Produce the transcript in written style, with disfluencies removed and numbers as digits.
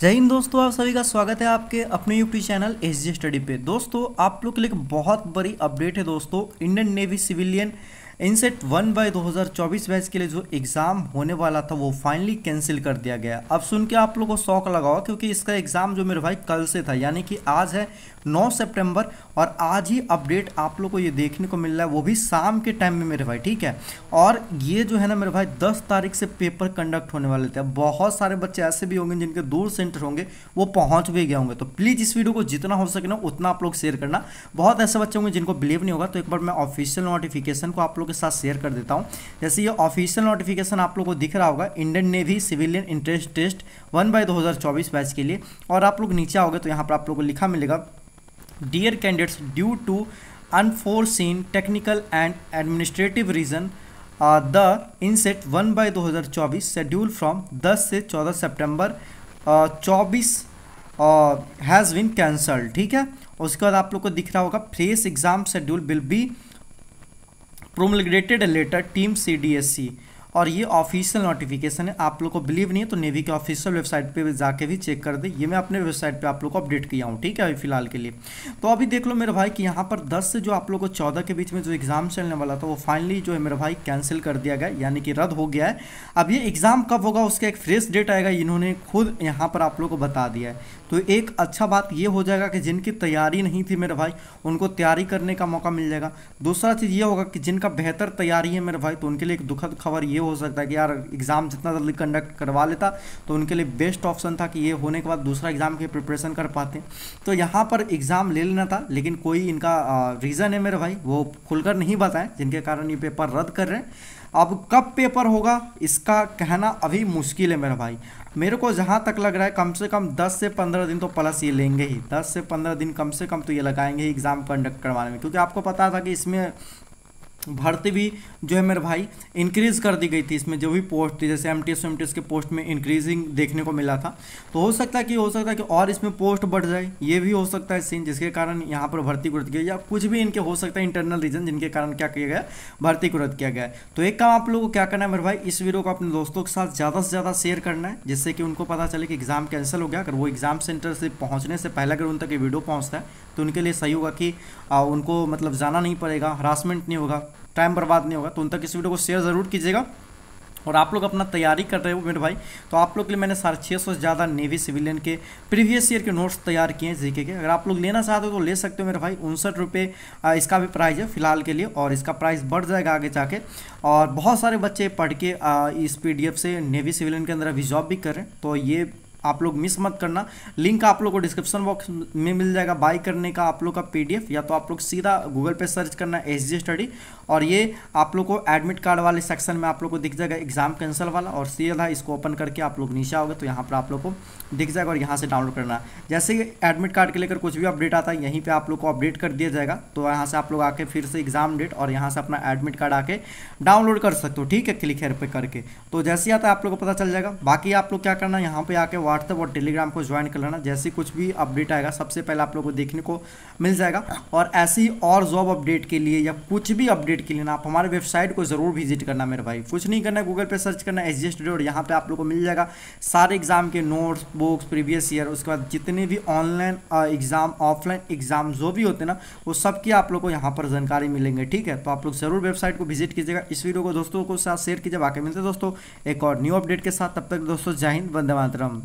जय हिंद दोस्तों, आप सभी का स्वागत है आपके अपने यूट्यूब चैनल एसजी स्टडी पे। दोस्तों आप लोग के लिए बहुत बड़ी अपडेट है। दोस्तों Indian navy civilian INCET 1/2024 batch के लिए जो एग्ज़ाम होने वाला था वो फाइनली कैंसिल कर दिया गया। अब सुन के आप लोगों को शौक लगाओ, क्योंकि इसका एग्ज़ाम जो मेरे भाई कल से था, यानी कि आज है 9 सितंबर, और आज ही अपडेट आप लोगों को ये देखने को मिल रहा है, वो भी शाम के टाइम में मेरे भाई, ठीक है। और ये जो है ना मेरे भाई 10 तारीख से पेपर कंडक्ट होने वाले थे। बहुत सारे बच्चे ऐसे भी होंगे जिनके दूर सेंटर होंगे, वो पहुँच भी गए होंगे। तो प्लीज़ इस वीडियो को जितना हो सके ना उतना आप लोग शेयर करना। बहुत ऐसे बच्चे होंगे जिनको बिलीव नहीं होगा, तो एक बार मैं ऑफिशियल नोटिफिकेशन को आप लोग के साथ शेयर कर देता हूं। जैसे ये ऑफिशियल नोटिफिकेशन आप लोगों को दिख रहा होगा, Indian navy civilian entrance test 1/2024 batch के लिए। और आप लोग नीचे आओगे तो यहाँ पर आप लोगों को लिखा मिलेगा, dear candidates, due to unforeseen technical and administrative reason the INCET 1/2024 schedule from 10 से 14 सितंबर 2024 हैज़ बीन कैंसल्ड, ठीक है। उसके बाद आप लोग को दिख रहा होगा, fresh exam schedule will be promulgated later team CDSC। और ये ऑफिशियल नोटिफिकेशन है। आप लोग को बिलीव नहीं है तो नेवी के ऑफिशियल वेबसाइट पे जाके भी चेक कर दे। ये मैं अपने वेबसाइट पे आप लोग को अपडेट किया हूँ, ठीक है, अभी फिलहाल के लिए। तो अभी देख लो मेरे भाई कि यहाँ पर 10 से जो आप लोग को 14 के बीच में जो एग्ज़ाम चलने वाला था वो फाइनली जो है मेरे भाई कैंसिल कर दिया गया, यानी कि रद्द हो गया है। अब ये एग्ज़ाम कब होगा उसका एक फ्रेश डेट आएगा, इन्होंने खुद यहाँ पर आप लोग को बता दिया है। तो एक अच्छा बात ये हो जाएगा कि जिनकी तैयारी नहीं थी मेरे भाई उनको तैयारी करने का मौका मिल जाएगा। दूसरा चीज़ ये होगा कि जिनका बेहतर तैयारी है मेरे भाई तो उनके लिए एक दुखद खबर ये हो सकता है कि यार एग्ज़ाम जितना जल्दी कंडक्ट करवा लेता तो उनके लिए बेस्ट ऑप्शन था कि ये होने के बाद दूसरा एग्ज़ाम की प्रिपरेशन कर पाते। तो यहाँ पर एग्ज़ाम ले लेना था, लेकिन कोई इनका रीज़न है मेरे भाई वो खुलकर नहीं बताएं, जिनके कारण ये पेपर रद्द कर रहे हैं। अब कब पेपर होगा इसका कहना अभी मुश्किल है मेरा भाई। मेरे को जहाँ तक लग रहा है कम से कम 10 से 15 दिन तो प्लस ये लेंगे ही, 10 से 15 दिन कम से कम तो ये लगाएंगे ही एग्ज़ाम कंडक्ट करवाने में, क्योंकि आपको पता था कि इसमें भर्ती भी जो है मेरे भाई इंक्रीज़ कर दी गई थी। इसमें जो भी पोस्ट थी जैसे MTS के पोस्ट में इंक्रीजिंग देखने को मिला था, तो हो सकता है कि और इसमें पोस्ट बढ़ जाए, ये भी हो सकता है सीन, जिसके कारण यहाँ पर भर्ती को रद्द किया, या कुछ भी इनके हो सकता है इंटरनल रीज़न जिनके कारण क्या किया गया, भर्ती को रद्द किया गया। तो एक काम आप लोगों को क्या करना है मेरे भाई, इस वीडियो को अपने दोस्तों के साथ ज़्यादा से ज़्यादा शेयर करना है, जिससे कि उनको पता चले कि एग्ज़ाम कैंसिल हो गया। अगर वो एग्ज़ाम सेंटर से पहुँचने से पहले अगर उन तक ये वीडियो पहुँचता है तो उनके लिए सही होगा कि उनको मतलब जाना नहीं पड़ेगा, हरासमेंट नहीं होगा, टाइम बर्बाद नहीं होगा। तो उन तक इस वीडियो को शेयर ज़रूर कीजिएगा। और आप लोग अपना तैयारी कर रहे हो मेरे भाई तो आप लोग के लिए मैंने 650 से ज़्यादा नेवी सिविलियन के प्रीवियस ईयर के नोट्स तैयार किए हैं जीके के। अगर आप लोग लेना चाहते हो तो ले सकते हो मेरे भाई। 59 रुपये इसका भी प्राइस है फिलहाल के लिए, और इसका प्राइस बढ़ जाएगा आगे जाके। और बहुत सारे बच्चे पढ़ के इस PDF से नेवी सिविलियन के अंदर अभी जॉब भी कर रहे हैं, तो ये आप लोग मिस मत करना। लिंक आप लोग को डिस्क्रिप्शन बॉक्स में मिल जाएगा बाय करने का आप लोग का PDF, या तो आप लोग सीधा गूगल पे सर्च करना SG स्टडी, और ये आप लोग को एडमिट कार्ड वाले सेक्शन में आप लोग को दिख जाएगा एग्ज़ाम कैंसिल वाला, और सीधा इसको ओपन करके आप लोग नीचे आओगे तो यहाँ पर आप लोग को दिख जाएगा, और यहाँ से डाउनलोड करना। जैसे कि एडमिट कार्ड के लेकर कुछ भी अपडेट आता है यहीं पर आप लोग को अपडेट कर दिया जाएगा। तो यहाँ से आप लोग आके फिर से एग्ज़ाम डेट और यहाँ से अपना एडमिट कार्ड आके डाउनलोड कर सकते हो, ठीक है, क्लिक हेयर पर करके। तो जैसे ही आता है आप लोग को पता चल जाएगा। बाकी आप लोग क्या करना, यहाँ पर आके व्हाट्सएप और टेलीग्राम को ज्वाइन कर लेना, जैसे कुछ भी अपडेट आएगा सबसे पहले आप लोगों को देखने को मिल जाएगा। और ऐसे ही और जॉब अपडेट के लिए या कुछ भी अपडेट के लिए ना आप हमारे वेबसाइट को जरूर विजिट करना मेरे भाई। कुछ नहीं करना, गूगल पे सर्च करना SG स्टडी, और यहाँ पे आप लोगों को मिल जाएगा सारे एग्जाम के नोट्स, बुक्स, प्रीवियस ईयर, उसके बाद जितने भी ऑनलाइन एग्जाम, ऑफलाइन एग्जाम जो भी होते हैं ना वो सबकी आप लोग को यहाँ पर जानकारी मिलेंगे, ठीक है। तो आप लोग जरूर वेबसाइट को विजिट कीजिएगा, इस वीडियो को दोस्तों के साथ शेयर कीजिए। बाकी मिलते हैं दोस्तों एक और न्यू अपडेट के साथ, तब तक दोस्तों जय हिंद, वंदे मातरम।